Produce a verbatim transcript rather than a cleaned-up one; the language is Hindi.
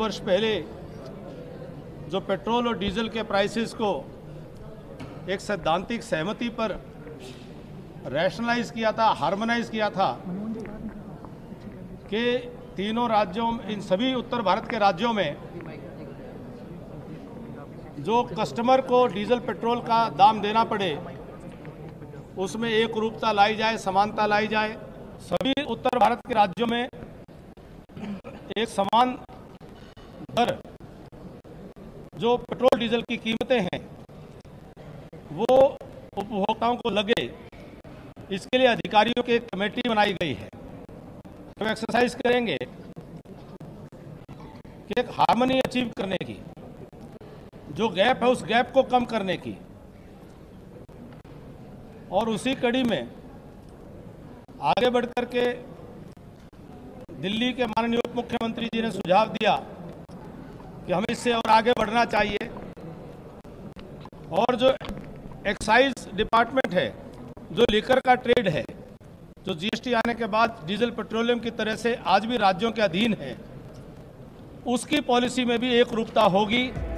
वर्ष पहले जो पेट्रोल और डीजल के प्राइसेस को एक सैद्धांतिक सहमति पर रैशनलाइज किया था, हार्मोनाइज किया था कि तीनों राज्यों, इन सभी उत्तर भारत के राज्यों में जो कस्टमर को डीजल पेट्रोल का दाम देना पड़े उसमें एक रूपता लाई जाए, समानता लाई जाए। सभी उत्तर भारत के राज्यों में एक समान दर जो पेट्रोल डीजल की कीमतें हैं वो उपभोक्ताओं को लगे, इसके लिए अधिकारियों की एक कमेटी बनाई गई है। हम तो एक्सरसाइज करेंगे कि एक हार्मनी अचीव करने की, जो गैप है उस गैप को कम करने की, और उसी कड़ी में आगे बढ़ करके दिल्ली के माननीय उप मुख्यमंत्री जी ने सुझाव दिया कि हमें इससे और आगे बढ़ना चाहिए। और जो एक्साइज डिपार्टमेंट है, जो लिकर का ट्रेड है, जो जीएसटी आने के बाद डीजल पेट्रोलियम की तरह से आज भी राज्यों के अधीन है, उसकी पॉलिसी में भी एक रूपता होगी।